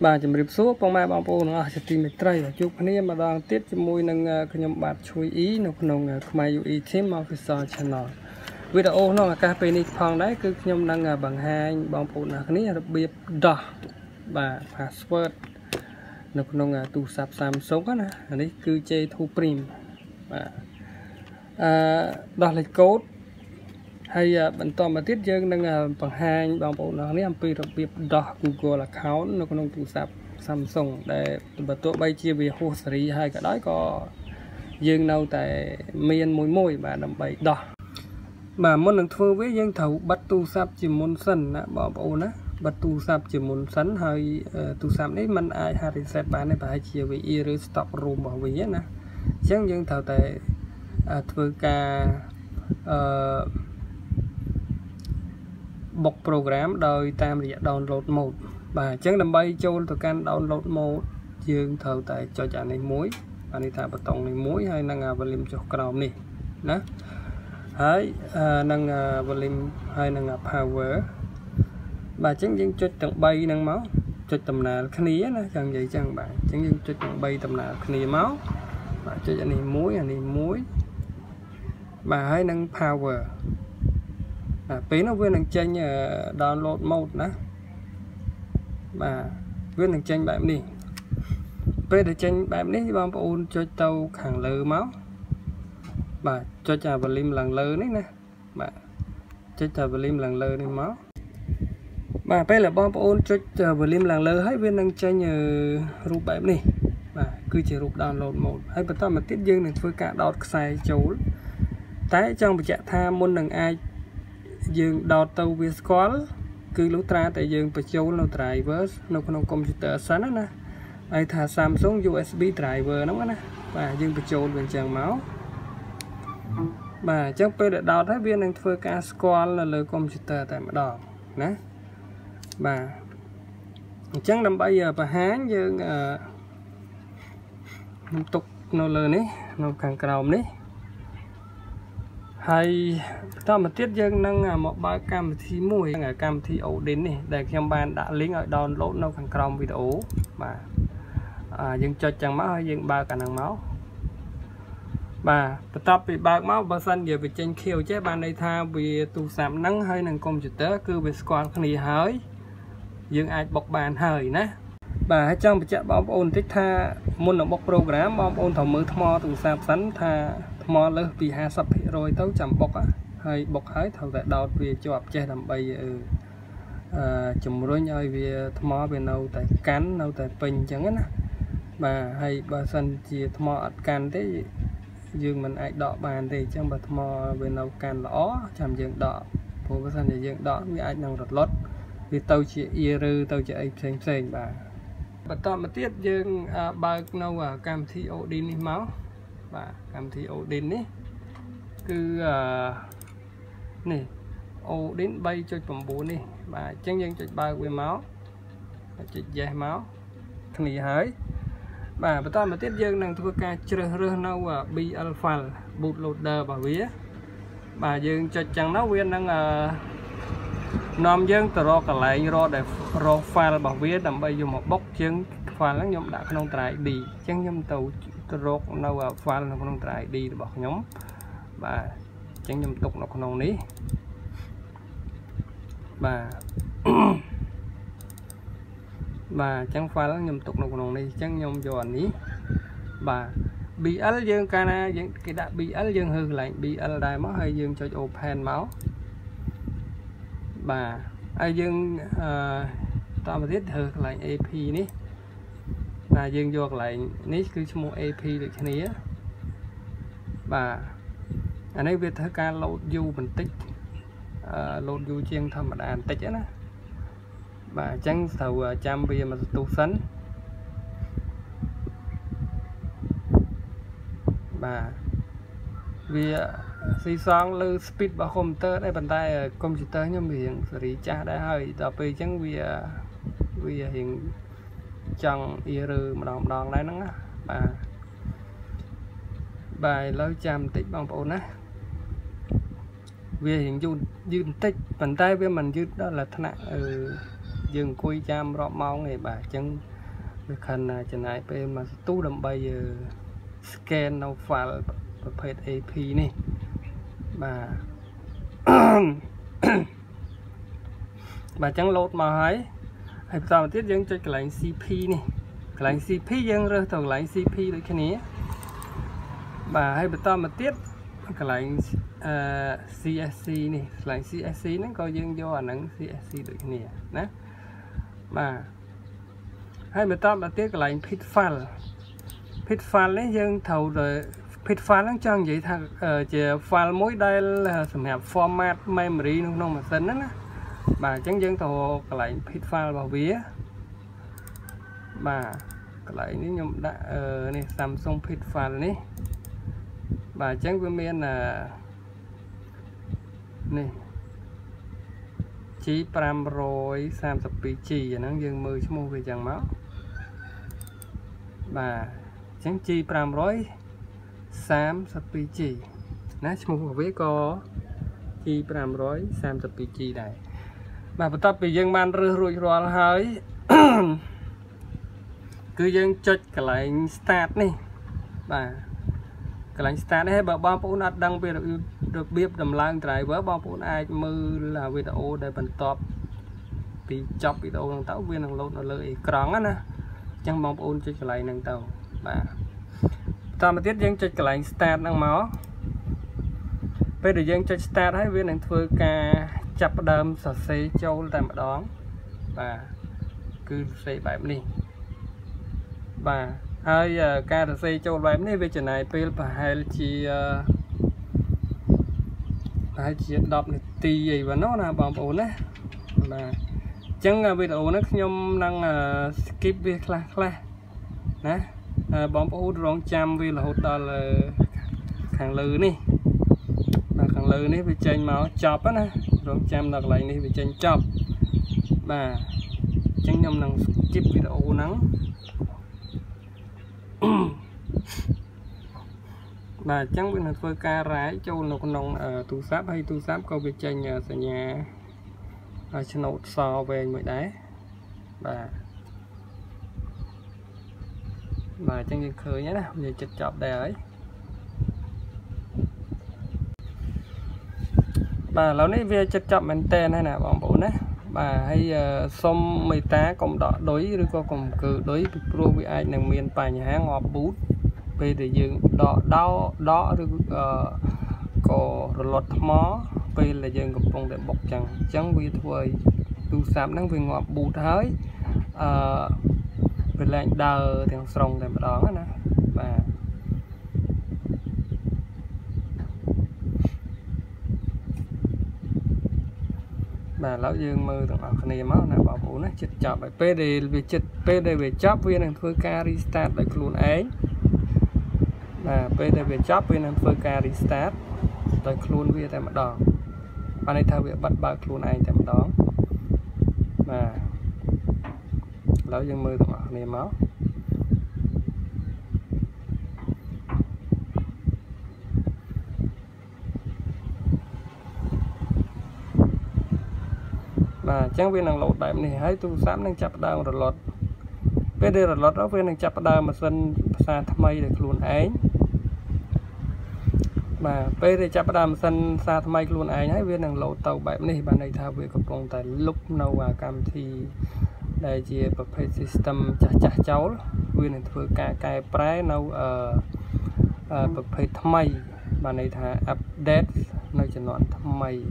Bà chấm rip số phong mai bằng bồ nó sẽ tìm được trai và chụp này mà đang tiếp cho môi năng cái nhóm bạn chú ý nó nồng mai yêu ý thêm màu cơ channel video nó là cà phê này phong đấy cứ nhóm đang bằng hai bằng bồ là cái này đặc biệt đỏ và password nó nồng tủ sạp Samsung á nè đấy cứ chơi thu prim đo lịch code hay bạn toàn mà tiết dương đang bằng hai bằng bộ nó lấy ampi đặc biệt đỏ Google là kháo nó có nông tủ sạp Samsung để bà tôi bay chia về hồ sơ hay cả đó có dương nào tại miền mối môi và đầm bày đỏ mà muốn được thưa với dân thấu bắt tu sạp chỉ muốn sân bỏ bộ nó bắt tu sạp chỉ muốn sắn hơi tu sạp đấy mình ai hai thì sẽ bán này phải chia về iris stop room bảo vệ nè chẳng dân thấu tại thưa cả bọc program đời tam để download một và chẳng đầm bay cho tôi can download một dương thầu tại cho trả này muối anh đi thả bật tông này muối hay năng và lim cho crom này đó hãy năng và lim hay năng power và chẳng những cho tầng bay năng máu cho tầm nào khní nó chẳng vậy chẳng bạn chẳng những cho tầng bay tầm nào khní máu và cho trả này muối anh đi muối và hãy năng power pin nó viên năng tranh download một nữa mà viên năng tranh bạn đi về để tranh bạn đi bao ôn cho tàu khẳng lơ máu mà cho trà và lim làng lơ đấy nè mà cho trà và lim làng lơ lên máu mà đây là bom ôn cho trà và lim làng lơ hết viên năng tranh rụp bạn đi mà cứ chỉ rụp download một hay bật tao mà tiết dương này với cả đọt xài chấu tái trong một trạng tha môn đằng ai dương đo tàu vi scroll cứ lũ tra tại dương nó driver nó không computer sẵn nè ai thả Samsung USB driver nó nè và dương patrol bên chàng máu mà chắc tôi đã đo thái viên anh phơi ca scroll là lời computer tại mặt đỏ nè và chắc năm bây giờ và hán dương tục nó lời đấy nó càng còng đấy hay ta mà tiết dân năng một bài cam thì mùi ở cam thì ổ đến này để khi bạn đã lính ở download nó càng còng video mà dân cho chẳng máu hay dân ba cả năng máu và tập bị bạc máu và xanh về việc tranh khiêu chế bạn đây tha vì tù sạm nắng hơi năng công trực tế cứ về squad này hơi dân ai bọc bàn hơi nè và hãy trong một trận bóng ôn tích tha môn động bọc program bóng ôn thảo mơ thò tù sạp sắn tha mò lơ vì hạ sập rồi tấu chậm bọc á hay bọc hái thầu tại đọt vì cho ập che làm bay chùm rối nhoi vì mò về nâu tại cán nâu tại bình chẳng á mà hay bà sân chia mò can thế dương mình ai đọ bàn thì trong bật mò về nâu can lõ chạm dương đọ phố bà sân thì dương đọ với ai năng rọt lót vì tàu chị ia rư tàu chị ấy xanh bà to mà tiết dương bà nâu ở cam thi ổ đi máu và cảm thấy ổ đến đấy cứ này ổ đến bay cho tầm 4 này và chân dân cho 3 quê máu chị dài máu thằng này hỡi và tao mà tiếp dân đang thua ca chơi rơ nâu ở bi alpha bụt lột đờ bà vía bà dương cho chẳng nó viên đang nòm dân từ ro cả lại ro để ro file bảo vía đầm bây dùng một bốc chân pha lắng nhóm đã không trải đi chân nhóm tàu rốt nâu ở pha nó không trải đi bọc nhóm và chân nhóm tục nó không ní và chân pha lắng nhóm tục nó không đi chân nhóm cho anh ý và bị ấn dương cana những cái đã bị ấn dương hư lạnh bị ấn đài máu hơi dương cho open máu và ai dương tao mà biết hư lạnh AP ní và dương vô lại nít cứ mua AP được cái này và anh ấy việc thơ ca lột du mình tích lột du chiên thầm mặt đàn tích á và chẳng thầu trăm bia mà tu sánh và vì si son lư speed bảo không tơ đây bàn tay computer nhưng hiện xử cha đã hơi tập về chẳng vì hiện chăng iru mà đòn đòn đấy nó bà bài lối chạm tích bằng bộ nè vì hiện dư tích bàn tay với mình dư đó là thân nặng dương cùi chăm rọp máu này bà chân khăn chân này bên mà tu đầm bây giờ scan nó phải phải AP này bà bà chân lột mà hãy hãy tạo tiết dân cho cái lạnh CP này cái lạnh CP dân rồi thằng lạnh CP được cái này bà hãy tạo một tiết cái lạnh CSC này lạnh CSC nó coi dân vô ảnh nắng CSC được cái này nè bà hãy tạo một tiết cái lạnh pitfall đấy dân thầu rồi pitfall nó cho vậy thật chè file mối đây là format memory nó không mà tên đó bà chẳng dân thầu cái lạnh pitfall vào vía bà cái lạnh nếu nhầm đã này Samsung pitfall này bà chẳng với mình là này chỉ pram rồi sam tập bị chì và nó dân mười số môn về chẳng máu bà chẳng chi pram rồi sam tập bị chì nãy số môn về có chi pram rồi sam tập bị chì này bà tập bị dân ban rư rồi rồi hơi cứ dân chốt cái lại start này bà cái lạnh start đấy bà bao phủ nát đăng về được biết đầm lang trái vỡ bao phủ ai mưa là video để bận top thì chọc video đang táo viên đang lột nó lợi cắn á nè chẳng mong ôn cho cái lạnh đang tàu bà ta mà tiết dân cho cái lạnh start đang máu bây giờ dân cho start đấy viên đang thưa ca chập đầm sờ xí châu tạm đón và cứ xây bảy đi và hai ca được xây châu bám này về chỗ này pel và hai chị đọc này tì gì và nó là bảo ổn đấy là chẳng là bị ổn nó nhom đang skip việc là nè bóng ổn rong chăm vì là hột đó là kháng lư này và kháng lư này về trên máu chọc á nè rong chăm đặt lại này về trên chọc mà chẳng nhom đang skip vì là ổn nắng bà chẳng biết là phơi ca rái châu nọc nòng tu sáp hay tu sáp câu về tranh ở nhà ở trên nốt so về người đấy bà chẳng như khơi nhé nào về chật chọc đè ấy bà lão này về chật chọc mình tên hay là bọn bốn đấy bà hay xong mấy tá cộng đỏ đối với cô cùng cử đối với pro bị ai nàng miền bài nhà hàng ngọt bút về để dừng đỏ đau đó được có lọt mó về là dừng gặp phòng để bọc chẳng chẳng vì thôi tu sám đang về ngọt bút hơi về lạnh đờ thằng sòng để mà đó nè và bà lão dương mơ thằng ở này máu là bảo bố nó chật chọc bài PD về chật PD về chóp viên thằng phơi ca restart lại luôn ấy là PD về chóp viên thằng phơi ca restart lại luôn viên tại mặt đỏ và này thao việc bắt bà luôn anh tại mặt đó mà lão dương mơ thằng ở này máu là chẳng viên năng lột đại này hãy tu sám đang chập đào rồi lột bên đây là lột đó viên đang chập đào mà xuân xa thăm mây được luôn ấy mà bên đây chập đào xuân xa thăm mây luôn ấy hãy viên năng lột tàu bảy này bạn này thao việc cộng tại lúc nâu và cam thì đây chia perfect system chả cháu viên này thưa cả cái trái nâu ở perfect thăm mây bạn này thà update nơi chỉ nói thăm mây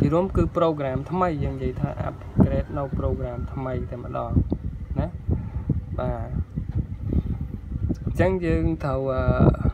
thì rốm cứ program thâm mây dân vậy thà upgrade no program thâm mây thì mà đo nè và chẳng dương thầu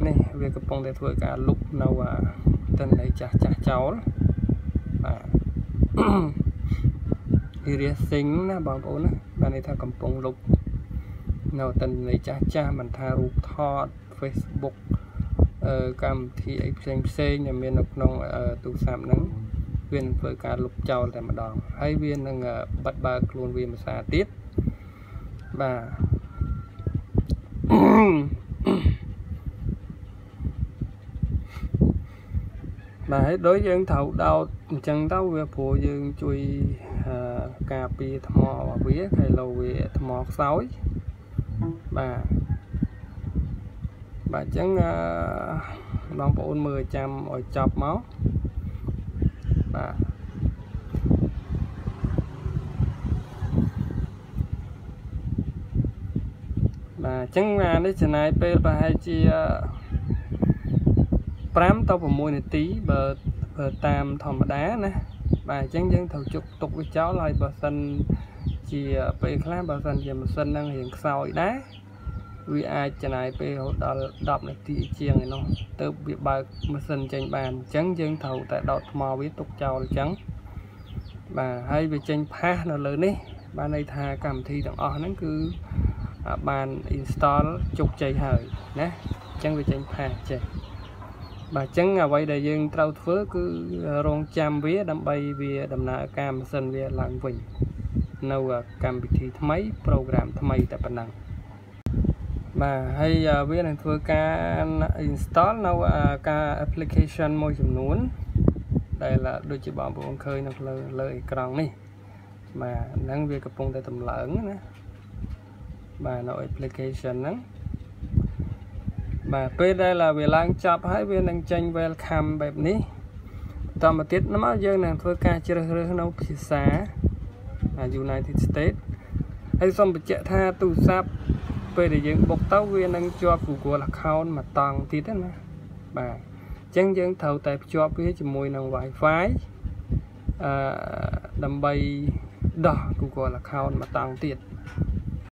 này việc cặp bông để thôi cả lúc nào tên này chả cháu và thì riêng xính là bọn ổn và này thà cầm bông lúc nào tên này chả mình thà rụt thọ Facebook cầm thì anh xem nhà miền nông tụ sạm nắng viên với cả lục châu tại mặt đòn hay viên đang bắt ba luôn viên xa tiếp và mà đối với thầu đau chân tao về phụ dương chui cà phê thơm và vía hay lâu về thơm sói và chẳng đón bộ 10 trăm ở chọc máu và chẳng là đấy trên này p và hai chi prám tao vào môi này tí bờ bờ tam thòm đá nè và chẳng dân thầu chụp tục với cháu lại bờ sân chỉ về khá bờ sân về một sân đang hiện sau đá vì ai trên này p đọc này tí chiêng này nó tự bị bờ một sân tranh bàn chẳng dân thầu tại đọt mò với tục cháu là trắng và hay về tranh pha nó lớn đi ban này thà cảm thi đằng o nó cứ bàn install chụp chạy hơi nè chẳng về tranh pha chạy bà chẳng là vậy đại dương trao phớ cứ rong cham vía đâm bay vía đâm nợ cam sân vía làng vịnh nâu cam bị thì mấy program thay tại bản năng mà hay vía này phớ ca install nâu ca application môi trường nún đây là đôi chị bảo bộ ông khơi nọc lời còn này mà năng vía cặp bông tại tầm lợn nữa mà nội application nắng mà bây đây là về làng chập hai bên đang tranh welcome bẹp ní tao mà tiết nó máu dương này thôi ca chưa được nấu pizza xá là United States hay xong bị chạy tha tù sáp về để dựng bọc táo viên đang cho phụ của là khao mà toàn tiết đấy mà chẳng dân thầu tại cho phía chỉ mùi nồng vải phái đầm bay đỏ của là khao mà toàn tiết